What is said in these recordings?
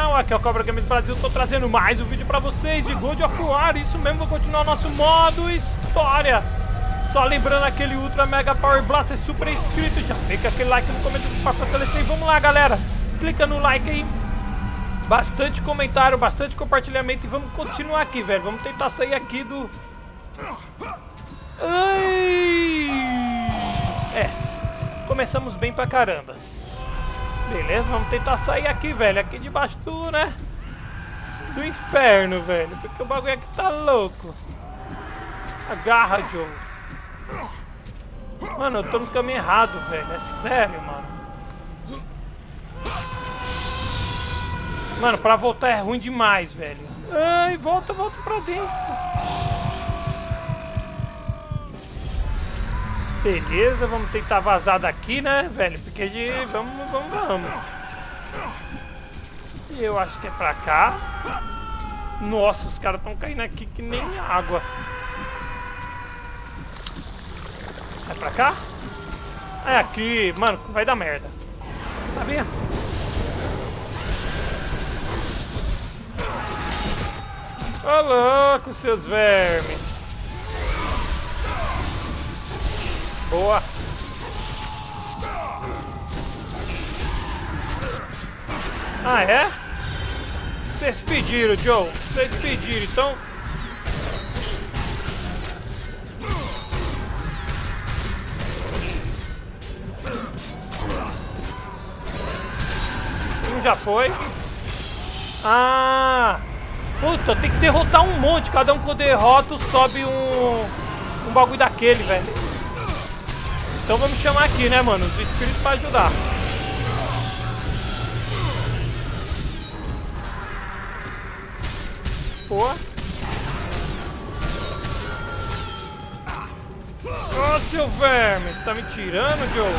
canal, aqui é o Cobra Games Brasil, estou trazendo mais um vídeo para vocês de God of War. Isso mesmo, vou continuar o nosso modo história. Só lembrando aquele Ultra Mega Power Blaster super inscrito, já fica aquele like no comentário para fortalecer. Vamos lá, galera, clica no like aí, bastante comentário, bastante compartilhamento e vamos continuar aqui, velho. Vamos tentar sair aqui do... Ai... É, começamos bem pra caramba. Beleza, vamos tentar sair aqui, velho. Aqui debaixo do, né? Do inferno, velho. Porque o bagulho aqui tá louco. Agarra, Joe. Mano, eu tô no caminho errado, velho. É sério, mano. Mano, pra voltar é ruim demais, velho. Ai, volta pra dentro. Beleza, vamos tentar vazar daqui, né, velho? Porque de... Vamos. E eu acho que é pra cá. Nossa, os caras estão caindo aqui que nem água. É pra cá? É aqui, mano, vai dar merda. Tá vendo? Ô louco, seus vermes. Boa! Ah, é? Vocês pediram, Joe! Vocês pediram, então... Um já foi. Ah! Puta, tem que derrotar um monte. Cada um que eu derroto sobe um bagulho daquele, velho. Então vamos chamar aqui, né, mano? Os espíritos pra ajudar. Boa. Ô, seu verme! Tá me tirando, Joe?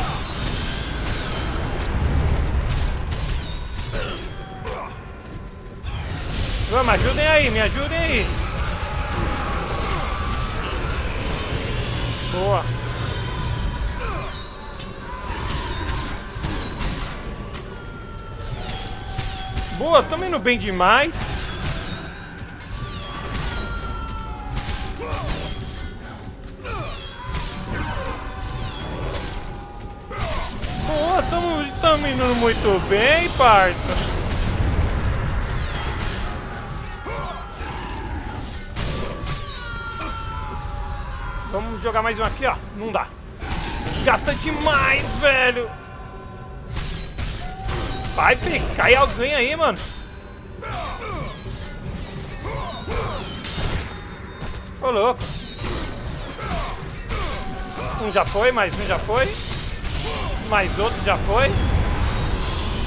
Vamos, ajudem aí, me ajudem aí. Boa. Boa, estamos indo bem demais. Boa, estamos indo muito bem, parça. Vamos jogar mais um aqui, ó. Não dá. Gasta demais, velho. Vai pegar alguém aí, mano. Ô, louco. Um já foi, mais um já foi. Mais outro já foi.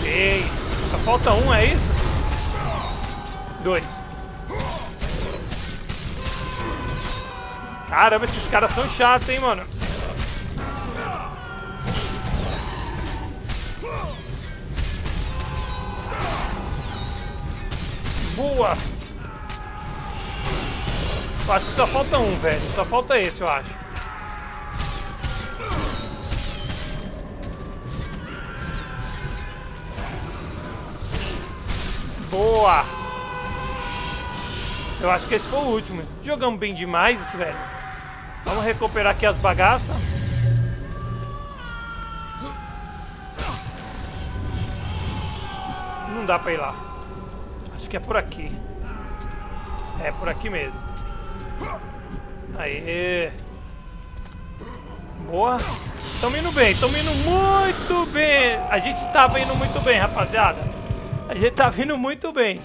Ei, só falta um, é isso? Dois. Caramba, esses caras são chatos, hein, mano. Boa! Acho que só falta um, velho. Só falta esse, eu acho. Boa! Eu acho que esse foi o último. Jogamos bem demais, velho. Vamos recuperar aqui as bagaças. Não dá pra ir lá. É por aqui. É por aqui mesmo. Aí. Boa. Estamos indo bem. Estamos indo muito bem. A gente tava indo muito bem, rapaziada. A gente tava indo muito bem.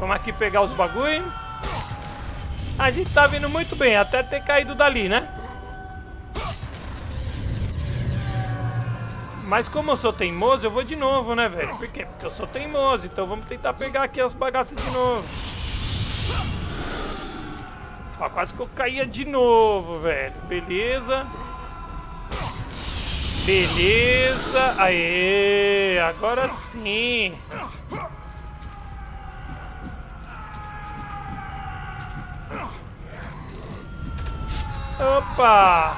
Vamos aqui pegar os bagulho. A gente tava indo muito bem. Até ter caído dali, né? Mas como eu sou teimoso, eu vou de novo, né, velho? Por quê? Porque eu sou teimoso, então vamos tentar pegar aqui as bagaças de novo. Ó, quase que eu caía de novo, velho. Beleza. Beleza. Aê, agora sim. Opa.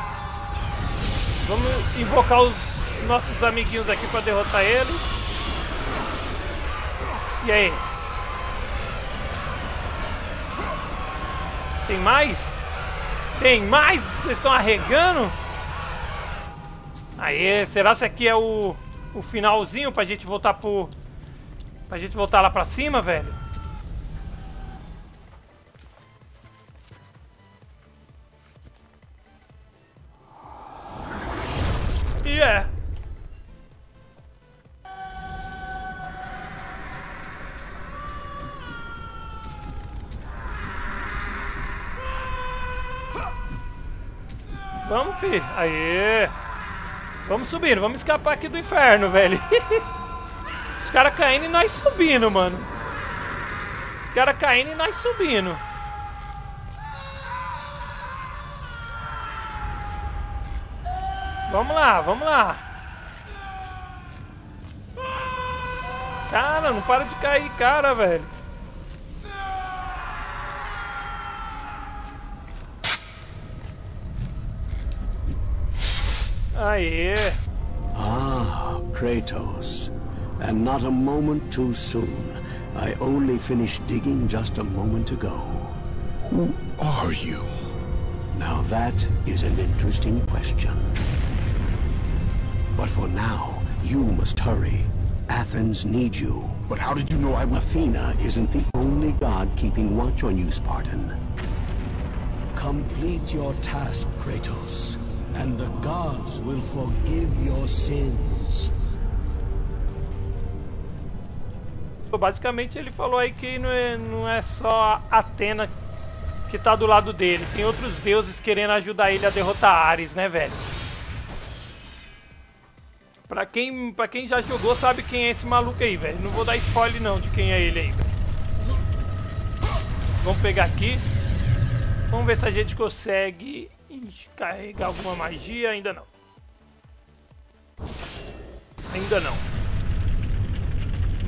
Vamos invocar os nossos amiguinhos aqui pra derrotar ele. E aí? Tem mais? Tem mais? Vocês estão arregando? Aí, será que aqui é o finalzinho pra gente voltar pro... pra gente voltar lá pra cima, velho? E é. Vamos, filho. Aê. Vamos subindo, vamos escapar aqui do inferno, velho. Os caras caindo e nós subindo, mano. Os caras caindo e nós subindo. Vamos lá, vamos lá. Cara, não para de cair, cara, velho. Aê. Ah, Kratos. And not a moment too soon. I only finished digging just a moment ago. Who are you? Now that is an interesting question. But for now, you must hurry. Athens needs you. But how did you know I was... Athena isn't the only god keeping watch on you, Spartan. Complete your task, Kratos, and the gods will forgive your sins. Basicamente ele falou aí que não é só Atena que tá do lado dele, tem outros deuses querendo ajudar ele a derrotar Ares, né, velho? Pra quem já jogou sabe quem é esse maluco aí, velho. Não vou dar spoiler não de quem é ele aí, velho. Vamos pegar aqui. Vamos ver se a gente consegue carregar alguma magia. Ainda não. Ainda não.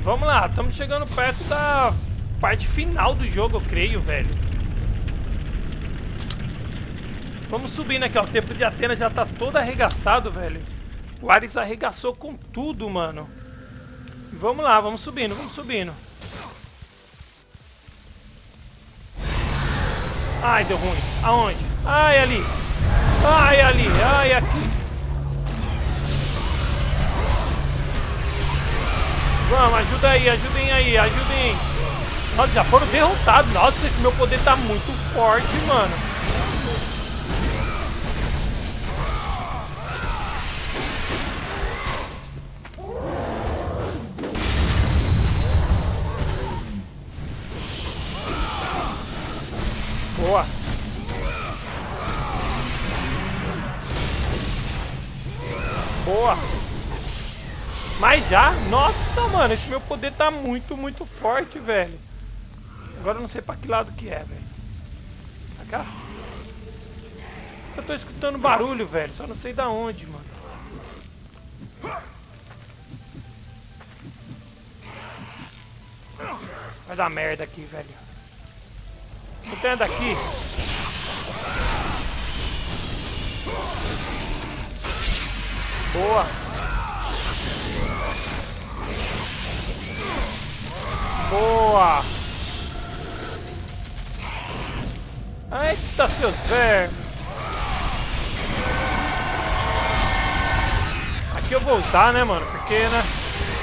Vamos lá, estamos chegando perto da parte final do jogo, eu creio, velho. Vamos subindo aqui, ó. O templo de Atenas já tá todo arregaçado, velho. O Ares arregaçou com tudo, mano. Vamos lá, vamos subindo, vamos subindo. Ai, deu ruim. Aonde? Ai, ali. Ai, ali. Ai, aqui. Vamos, ajuda aí, ajudem aí, ajudem. Nossa, já foram derrotados. Nossa, esse meu poder tá muito forte, mano. Boa. Boa. Mas já? Nossa, mano, esse meu poder tá muito, muito forte, velho. Agora eu não sei pra que lado que é, velho. Pra cá? Eu tô escutando barulho, velho. Só não sei da onde, mano. Vai dar merda aqui, velho. Não tem nada aqui. Boa. Boa! Eita, seus vermes! Aqui eu vou usar, né, mano? Porque, né?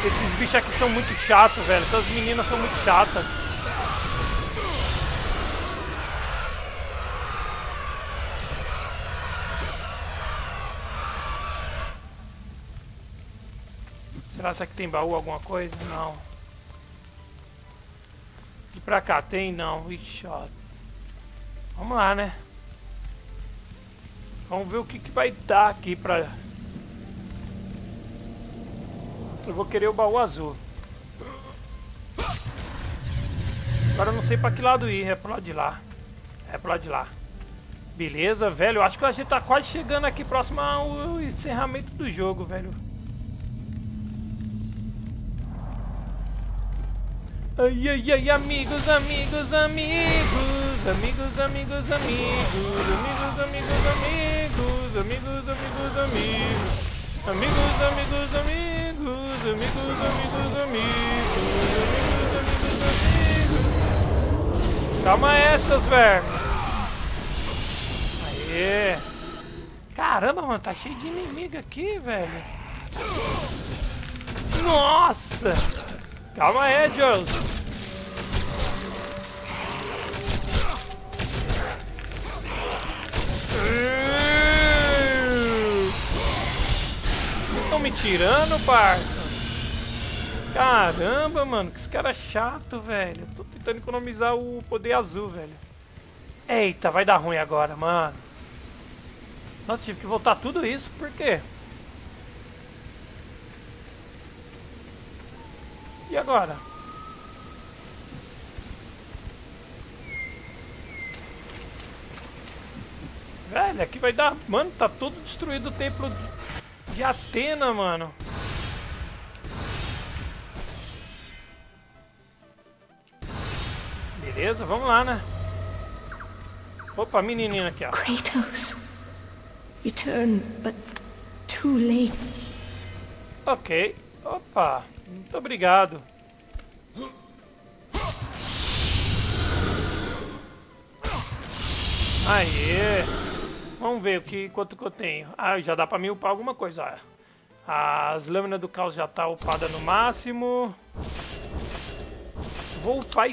Esses bichos aqui são muito chatos, velho. Essas meninas são muito chatas. Será que tem baú, alguma coisa? Não. De pra cá, tem não. Ixi, ó. Vamos lá, né? Vamos ver o que vai dar aqui pra... Eu vou querer o baú azul. Agora eu não sei pra que lado ir. É pro lado de lá. É pro lado de lá. Beleza, velho. Eu acho que a gente tá quase chegando aqui próximo ao encerramento do jogo, velho. Ai, ai, ai, amigos, amigos, amigos, amigos, amigos, amigos, amigos, amigos, amigos, amigos, amigos, amigos, Amigos. Calma essas, velho. Aê. Caramba, mano, tá cheio de inimigo aqui, velho. Nossa. Calma aí, Jones. Estão me tirando, parça. Caramba, mano, que esse cara é chato, velho. Tô tentando economizar o poder azul, velho. Eita, vai dar ruim agora, mano. Nossa, tive que voltar tudo isso, por quê? E agora? Velho, aqui vai dar... Mano, tá todo destruído o templo de Atena, mano. Beleza, vamos lá, né? Opa, menininha aqui, ó. Kratos, return, but too late. Ok. Opa, muito obrigado. Aê. Vamos ver o que, quanto que eu tenho. Ah, já dá pra me upar alguma coisa. Ah, as lâminas do caos já tá upada no máximo. Vou upar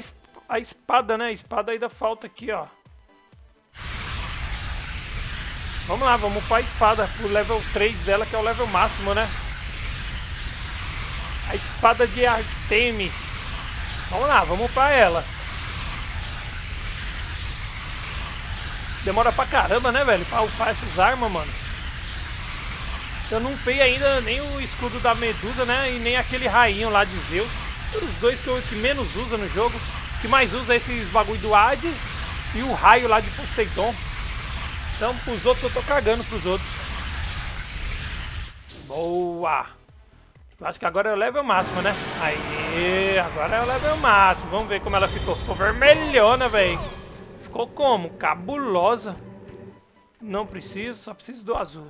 a espada, né? A espada ainda falta aqui, ó. Vamos lá, vamos upar a espada pro level 3 dela, que é o level máximo, né? A espada de Artemis. Vamos lá, vamos upar ela. Demora pra caramba, né, velho? Pra upar essas armas, mano. Eu não upei ainda nem o escudo da Medusa, né? E nem aquele rainho lá de Zeus. Os dois que, que menos usa no jogo. O que mais usa é esses bagulho do Hades e o raio lá de Poseidon. Então, pros outros eu tô cagando pros outros. Boa! Eu acho que agora é o level máximo, né? Aí, agora é o level máximo. Vamos ver como ela ficou. Ficou vermelhona, velho. Ficou como? Cabulosa. Não preciso, só preciso do azul.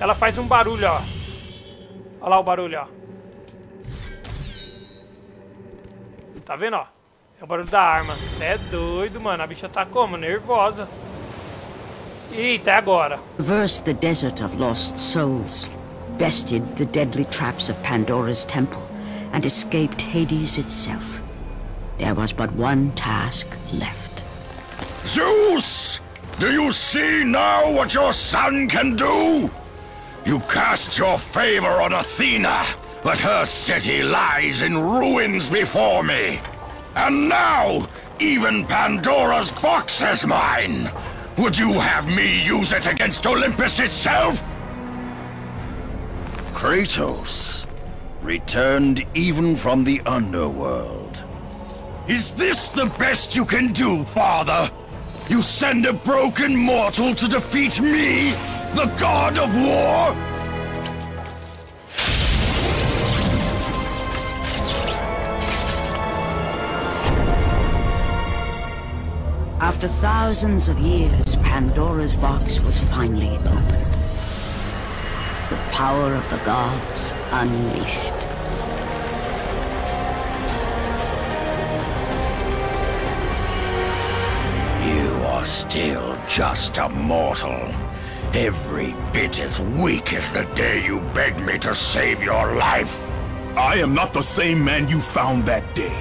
Ela faz um barulho, ó. Olha lá o barulho, ó. Tá vendo, ó? É o barulho da arma. Cê é doido, mano. A bicha tá como? Nervosa. Eita, é agora. Traverse the desert of lost souls, bested the deadly traps of Pandora's Temple, and escaped Hades itself. There was but one task left. Zeus! Do you see now what your son can do? You cast your favor on Athena, but her city lies in ruins before me. And now, even Pandora's box is mine. Would you have me use it against Olympus itself? Kratos returned even from the underworld. Is this the best you can do, father? You send a broken mortal to defeat me, the god of war? After thousands of years, Pandora's box was finally opened. The power of the gods unleashed. Still just a mortal. Every bit as weak as the day you begged me to save your life. I am not the same man you found that day.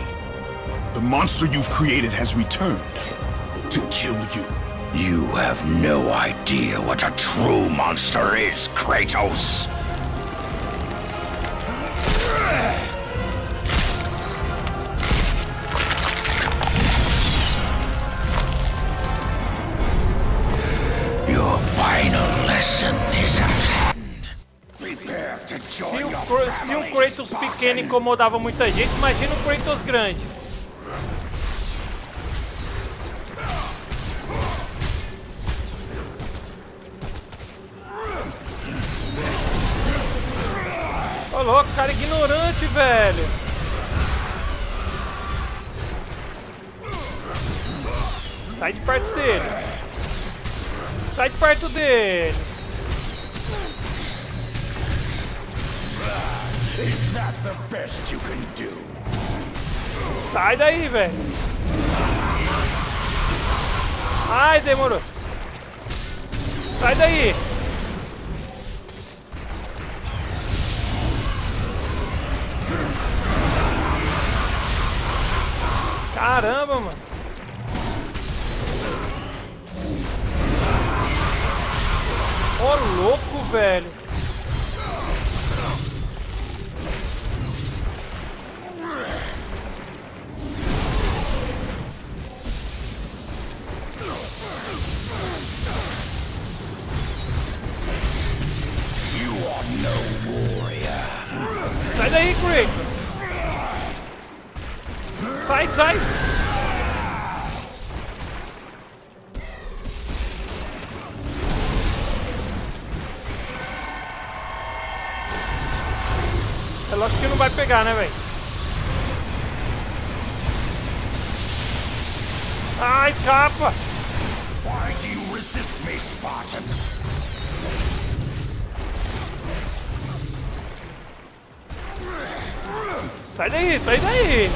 The monster you've created has returned to kill you. You have no idea what a true monster is, Kratos. Se o Kratos pequeno incomodava muita gente, imagina o Kratos grande. Ô louco, cara ignorante, velho. Sai de perto dele. Sai de perto dele. Sai daí, velho. Ai, demorou. Sai daí. Caramba, mano. Ô, louco, velho. Sai daí, Kratos. Sai, sai! É lógico que não vai pegar, né, velho? Ah, escapa! Why do you resist me, Spartan? Sai daí, sai daí!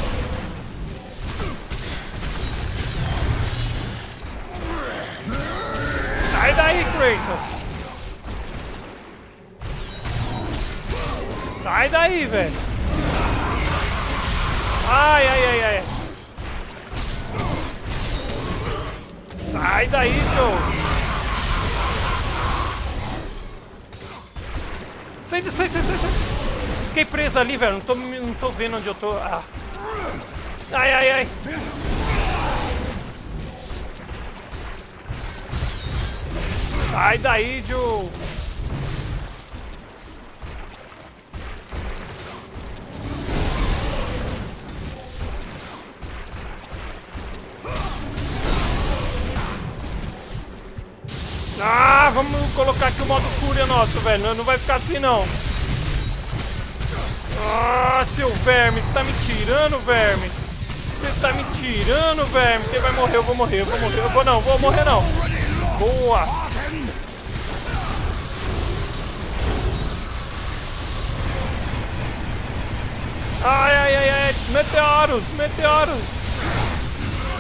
Sai daí, Kratos! Sai daí, velho! Ai, ai, ai, ai! Sai daí, Joe! Sai! Fiquei preso ali, velho. Não tô vendo onde eu tô. Ah. Ai, ai, ai! Sai daí, Joe! Ah, vamos colocar aqui o modo fúria nosso, velho. Não vai ficar assim, não. Ah, seu verme, você tá me tirando, verme. Você tá me tirando, verme. Você vai morrer, eu vou morrer. Eu vou morrer não. Boa! Ai, ai, ai, ai, meteoros!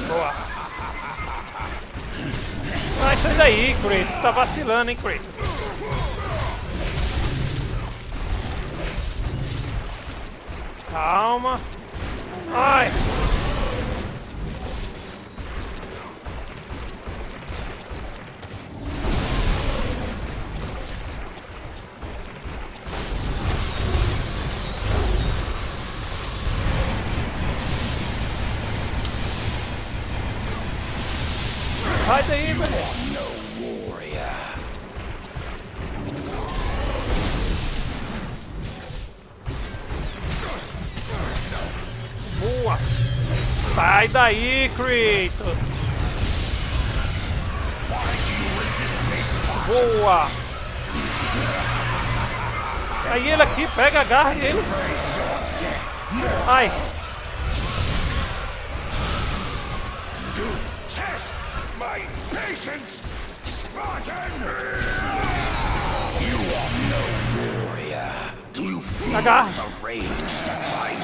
Boa! Ai, sai daí, Kratos, tá vacilando, hein, Kratos? Calma! Ai! Sai daí, velho! Boa! Sai daí, Kratos! Boa! Aí ele aqui, pega, agarra ele! Ai! My patience, Spartan! You are no warrior. Do you feel the rage that lies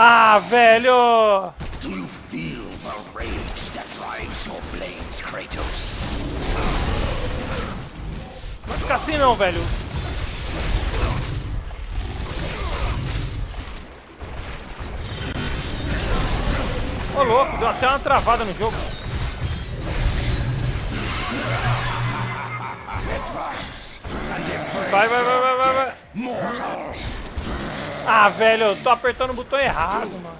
Ah, velho! Do you feel the rage that drives your blades, Kratos? Não fica assim não, velho. Ô, louco, deu até uma travada no jogo. Vai. Ah, velho, eu tô apertando o botão errado, mano.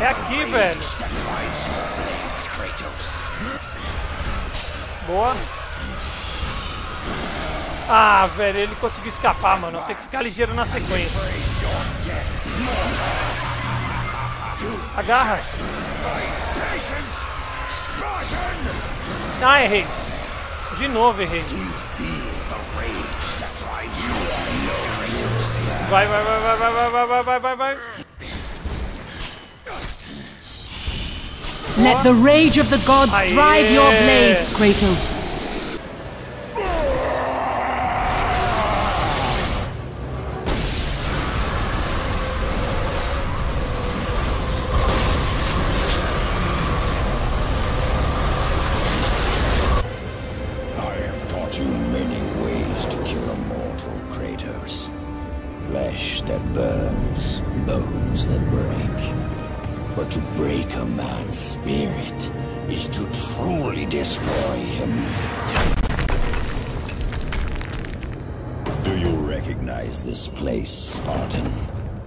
É aqui, velho. Boa. Ah, velho, ele conseguiu escapar, mano. Tem que ficar ligeiro na sequência. Agarra. Ah, errei. De novo errei. Vai, vai, vai, vai, vai, vai, vai, vai, vai, vai. Let the rage of the gods drive your blades, Kratos.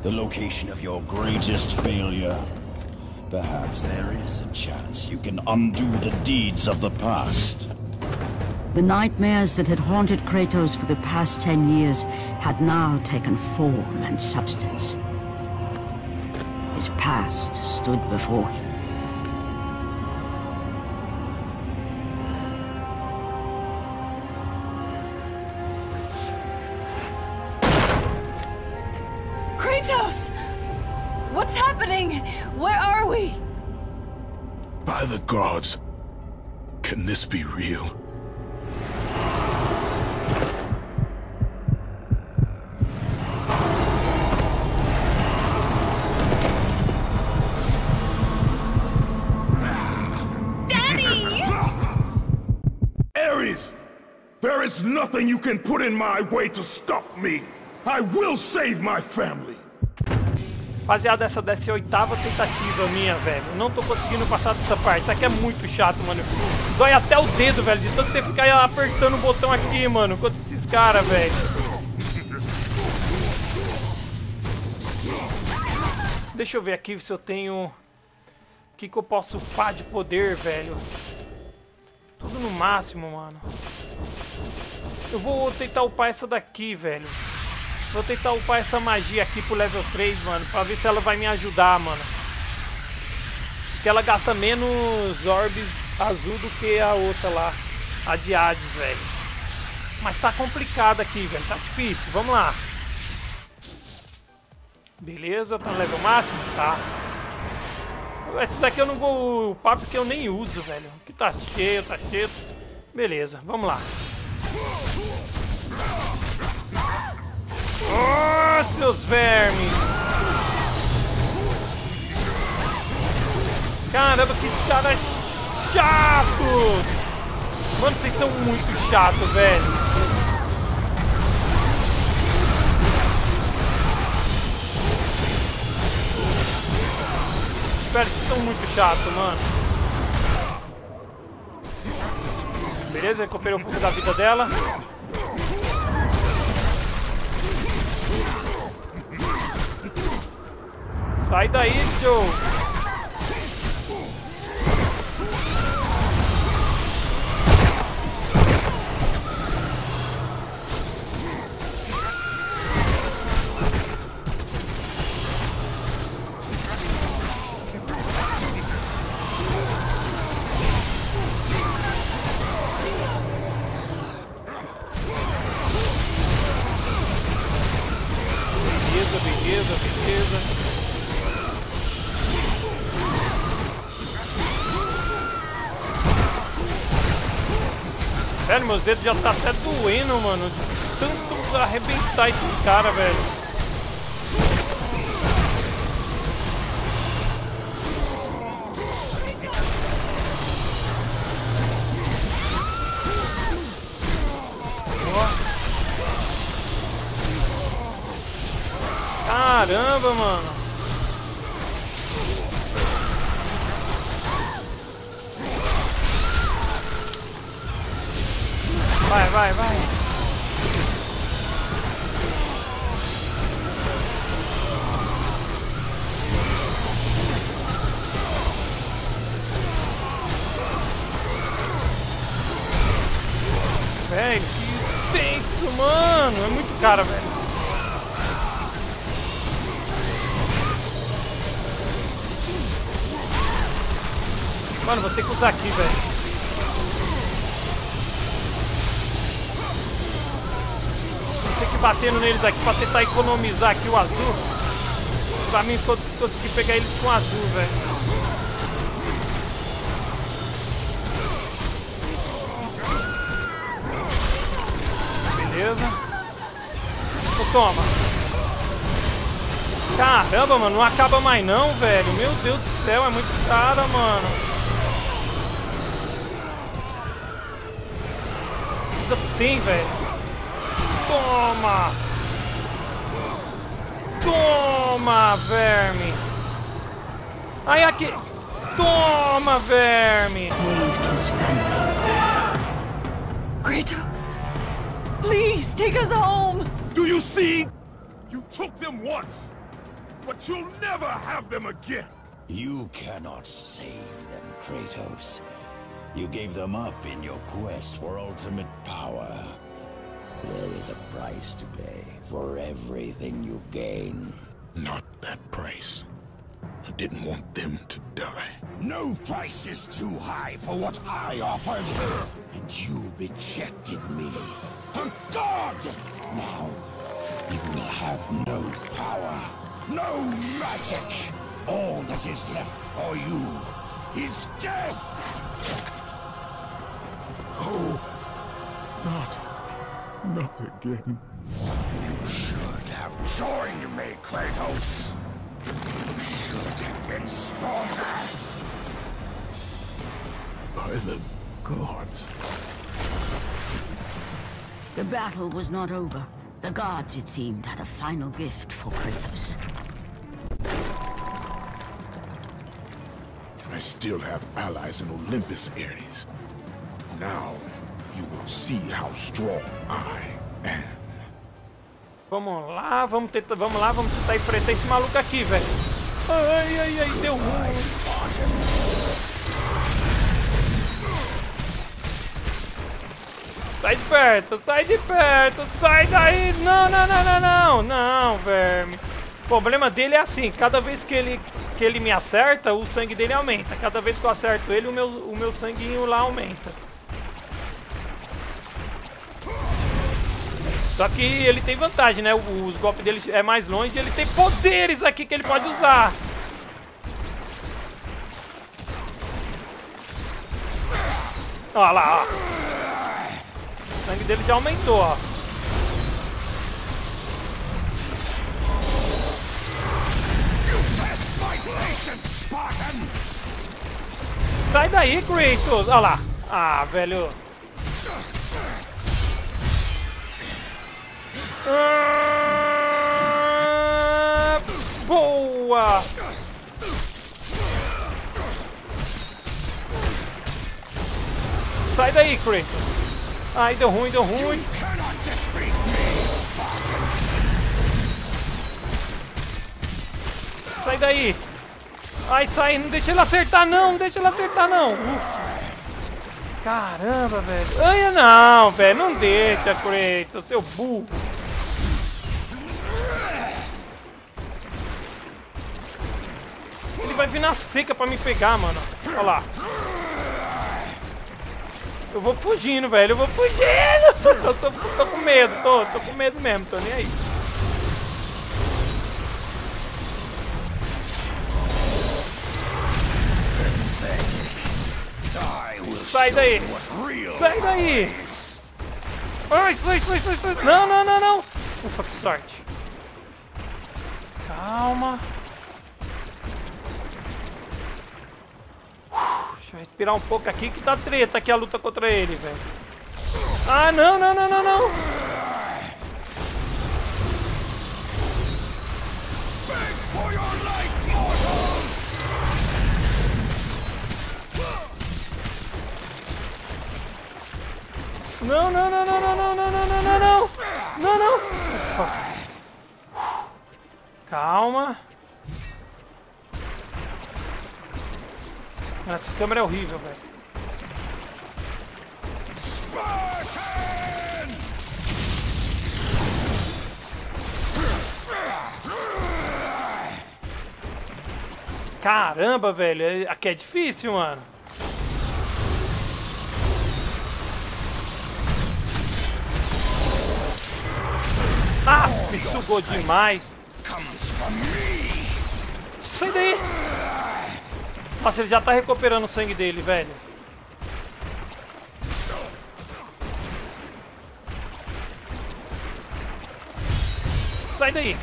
The location of your greatest failure. Perhaps there is a chance you can undo the deeds of the past. The nightmares that had haunted Kratos for the past 10 years had now taken form and substance. His past stood before him. Gods, can this be real? Daddy! Ares, there is nothing you can put in my way to stop me. I will save my family. Rapaziada, essa deve ser a 8ª tentativa minha, velho. Eu não tô conseguindo passar dessa parte. Isso aqui é muito chato, mano. Dói até o dedo, velho. De tanto você ficar apertando o botão aqui, mano. Contra esses caras, velho. Deixa eu ver aqui se eu tenho... O que que eu posso upar de poder, velho. Tudo no máximo, mano. Eu vou tentar upar essa daqui, velho. Vou tentar upar essa magia aqui pro level 3, mano, pra ver se ela vai me ajudar, mano. Porque ela gasta menos orbes azul do que a outra lá, a de Hades, velho. Mas tá complicado aqui, velho, tá difícil, vamos lá. Beleza, tá no level máximo? Tá. Esse daqui eu não vou upar porque eu nem uso, velho. Aqui tá cheio, tá cheio. Beleza, vamos lá. Oh, seus vermes! Caramba, que cara chato! Mano, vocês são muito chatos, velho! Velho, vocês são muito chatos, mano! Beleza, recuperei um pouco da vida dela. Sai daí, tio! Beleza, beleza, beleza. Velho, meus dedos já tá até doendo, mano. Tanto arrebentar esses caras, velho. Oh. Caramba, mano. Vai, vai, vai. velho. Que tenso, mano. É muito cara, velho. Mano, vou ter que usar aqui, velho. Vou ter que ir batendo neles aqui pra tentar economizar aqui o azul. Pra mim, todos conseguir pegar eles com azul, velho. Beleza. Toma. Caramba, mano. Não acaba mais não, velho. Meu Deus do céu. É muito cara, mano. Tem, velho. Toma! Toma, verme! Ai, aqui! Toma, verme! Kratos, please take us home! Do you see? You took them once, but you'll never have them again! You cannot save them, Kratos. You gave them up in your quest for ultimate power. There is a price to pay for everything you gain. Not that price. I didn't want them to die. No price is too high for what I offered. And you rejected me. Oh God! Now, you will have no power, no magic. All that is left for you is death! Oh, not again. You should have joined me, Kratos. You should have been stronger. By the gods. The battle was not over. The gods, it seemed, had a final gift for Kratos. I still have allies in Olympus, Ares. Now, you will see how strong I am. Vamos lá, vamos tentar enfrentar esse maluco aqui, velho. Ai, ai, ai, deu ruim. Sai de perto, sai daí. Não, verme. O problema dele é assim, cada vez que ele me acerta, o sangue dele aumenta. Cada vez que eu acerto ele, o meu sanguinho lá aumenta. Só que ele tem vantagem, né? Os golpes dele é mais longe e ele tem poderes aqui que ele pode usar. Olha lá, ó. O sangue dele já aumentou, ó. Sai daí, Kratos. Olha lá. Ah, velho. Boa! Sai daí, Kratos! Ai, deu ruim! Sai daí! Ai, sai! Não deixa ele acertar, não! Caramba, velho! Ai, não, velho! Não deixa, Kratos, seu burro! Vai vir na seca pra me pegar, mano. Olha lá. Eu vou fugindo, velho. Tô com medo, tô com medo mesmo. Tô nem aí. Sai daí. Ai, sai. Não. Ufa, que sorte. Calma. Deixa eu respirar um pouco aqui que tá treta aqui a luta contra ele, velho. Ah, não. Não. Calma. Essa câmera é horrível, velho. Caramba, velho. Aqui é difícil, mano. Ah, me sugou demais. Sai daí. Nossa, ele já tá recuperando o sangue dele, velho. Sai daí.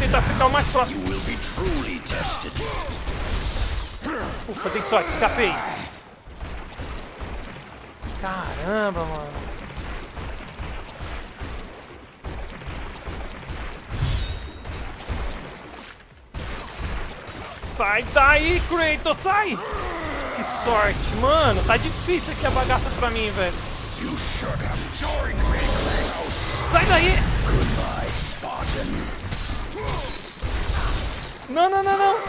Tentar ficar o mais próximo. Ufa, tem sorte, escapei. Caramba, mano. Sai daí, Kratos, sai! Que sorte, mano. Tá difícil aqui a bagaça pra mim, velho. Sai daí! Não, não, não, não!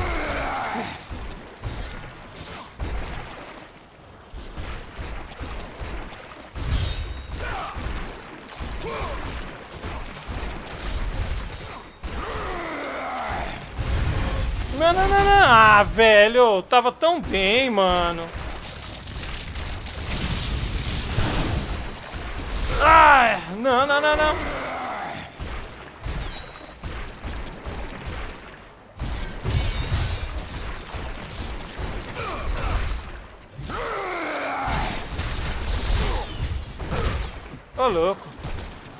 Não, não, não, não! Ah, velho! Eu tava tão bem, mano! Ah! Não, não, não, não! Ô, louco.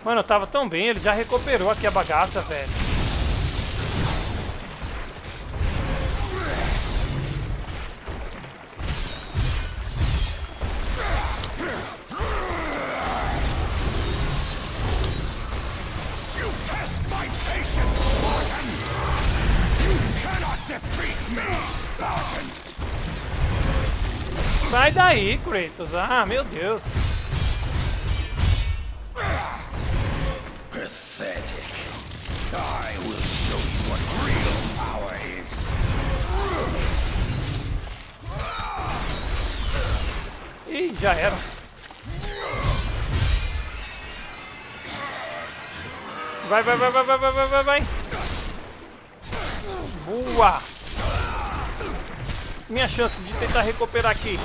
Mano, eu tava tão bem, ele já recuperou aqui a bagaça, velho. Sai daí, Kratos. Ah, meu Deus. Ih, já era. Vai, vai, vai, vai, vai, vai, vai, vai. Boa. Minha chance de tentar recuperar aqui.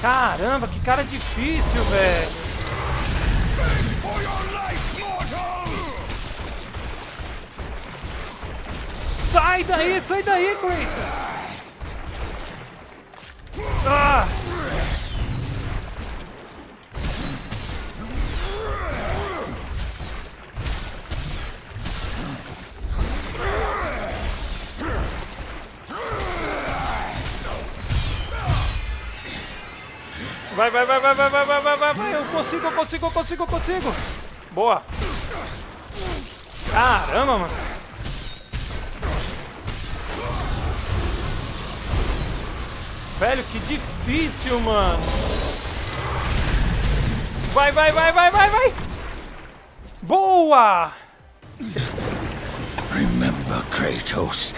Caramba, que cara difícil, velho. Sai daí, Kratos! Ah! Vai, vai, vai, vai, vai, vai, vai, vai, vai, eu consigo! Boa! Caramba, mano! Velho, que difícil, mano. Vai, vai, vai, vai, vai, vai. Boa! Remember, Kratos,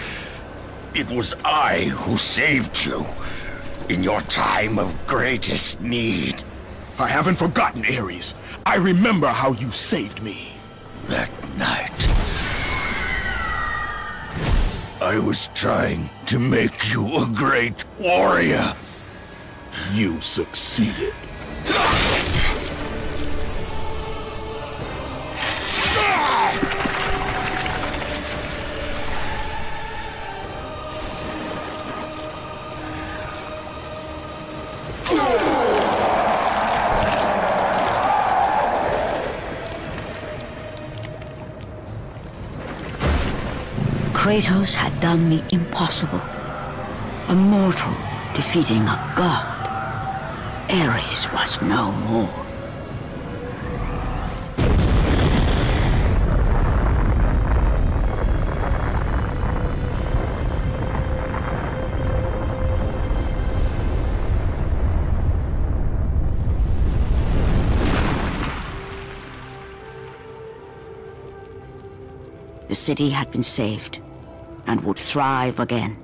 it was I who saved you in your time of greatest need. I haven't forgotten, Ares. I remember how you saved me. That night, I was trying to make you a great warrior. You succeeded. Kratos had done the impossible. A mortal defeating a god. Ares was no more. The city had been saved and would thrive again.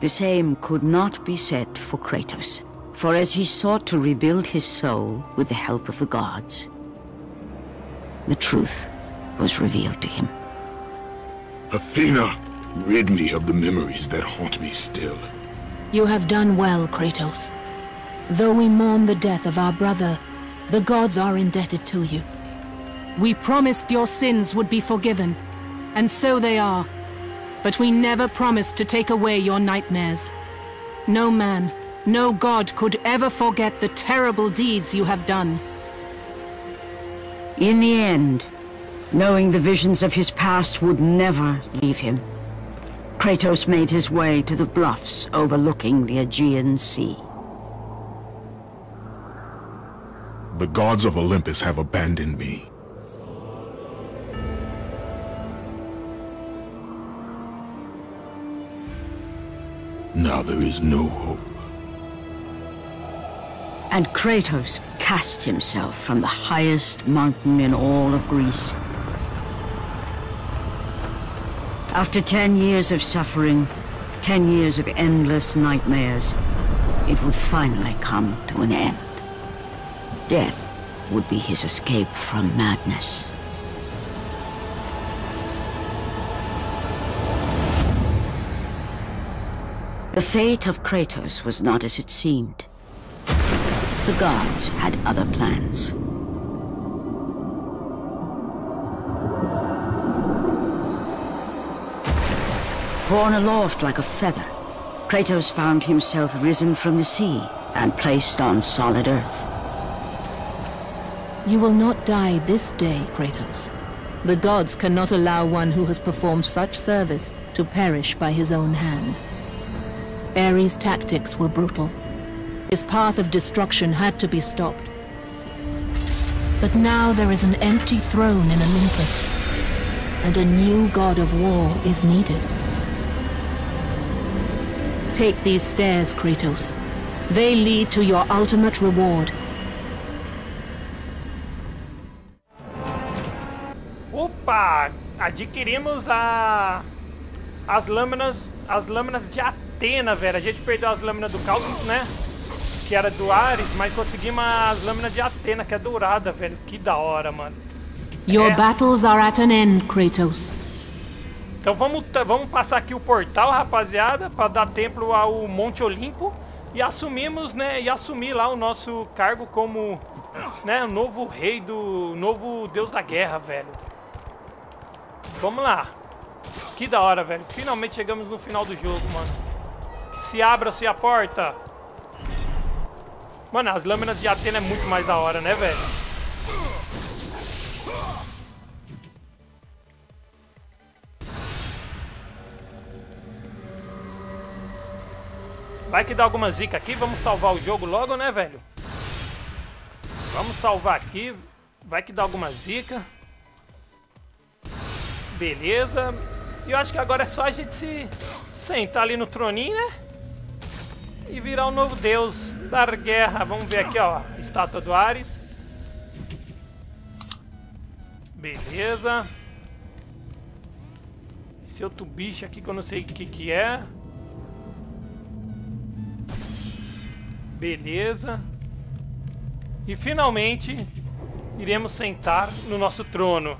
The same could not be said for Kratos, for as he sought to rebuild his soul with the help of the gods, the truth was revealed to him. Athena, rid me of the memories that haunt me still. You have done well, Kratos. Though we mourn the death of our brother, the gods are indebted to you. We promised your sins would be forgiven, and so they are. But we never promised to take away your nightmares. No man, no god could ever forget the terrible deeds you have done. In the end, knowing the visions of his past would never leave him, Kratos made his way to the bluffs overlooking the Aegean Sea. The gods of Olympus have abandoned me. Now there is no hope. And Kratos cast himself from the highest mountain in all of Greece. After 10 years of suffering, 10 years of endless nightmares, it would finally come to an end. Death would be his escape from madness. The fate of Kratos was not as it seemed. The gods had other plans. Borne aloft like a feather, Kratos found himself risen from the sea and placed on solid earth. You will not die this day, Kratos. The gods cannot allow one who has performed such service to perish by his own hand. Ares' tactics were brutal. His path of destruction had to be stopped. But now there is an empty throne in Olympus, and a new god of war is needed. Take these stairs, Kratos. They lead to your ultimate reward. Opa! Adquirimos as lâminas de Athena, velho. A gente perdeu as lâminas do caos, né? Que era do Ares, mas conseguimos as lâminas de Athena, que é dourada, velho. Que da hora, mano. Your battles are at an end, Kratos. Então vamos passar aqui o portal, rapaziada, para dar templo ao Monte Olimpo e assumimos, né? E assumir lá o nosso cargo como, né, o novo rei do novo deus da guerra, velho. Vamos lá. Que da hora, velho. Finalmente chegamos no final do jogo, mano. Se abra-se a porta. Mano, as lâminas de Athena é muito mais da hora, né, velho? Vai que dá alguma zica aqui. Vamos salvar o jogo logo, né, velho? Vamos salvar aqui. Vai que dá alguma zica. Beleza. E eu acho que agora é só a gente se sentar ali no troninho, né? E virar o novo deus da guerra. Vamos ver aqui, ó. Estátua do Ares. Beleza. Esse outro bicho aqui que eu não sei o que que é. Beleza. E finalmente iremos sentar no nosso trono.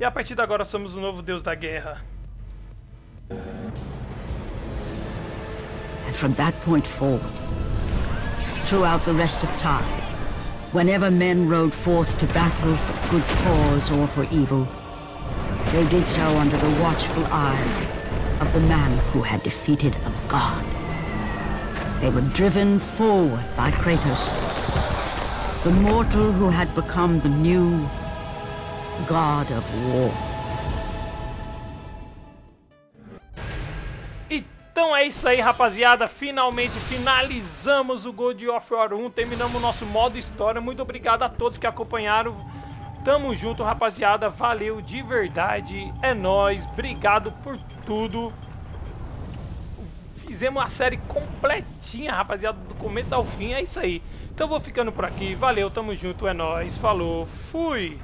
E a partir de agora somos o novo deus da guerra. And from that point forward, throughout the rest of time, whenever men rode forth to battle for good cause or for evil, they did so under the watchful eye of the man who had defeated a god. They were driven forward by Kratos, the mortal who had become the new God of War. Então é isso aí, rapaziada. Finalmente finalizamos o God of War 1. Terminamos o nosso modo história. Muito obrigado a todos que acompanharam. Tamo junto, rapaziada. Valeu de verdade. É nóis. Obrigado por tudo. Fizemos a série completinha, rapaziada, do começo ao fim. É isso aí. Então vou ficando por aqui. Valeu, tamo junto. É nóis. Falou. Fui.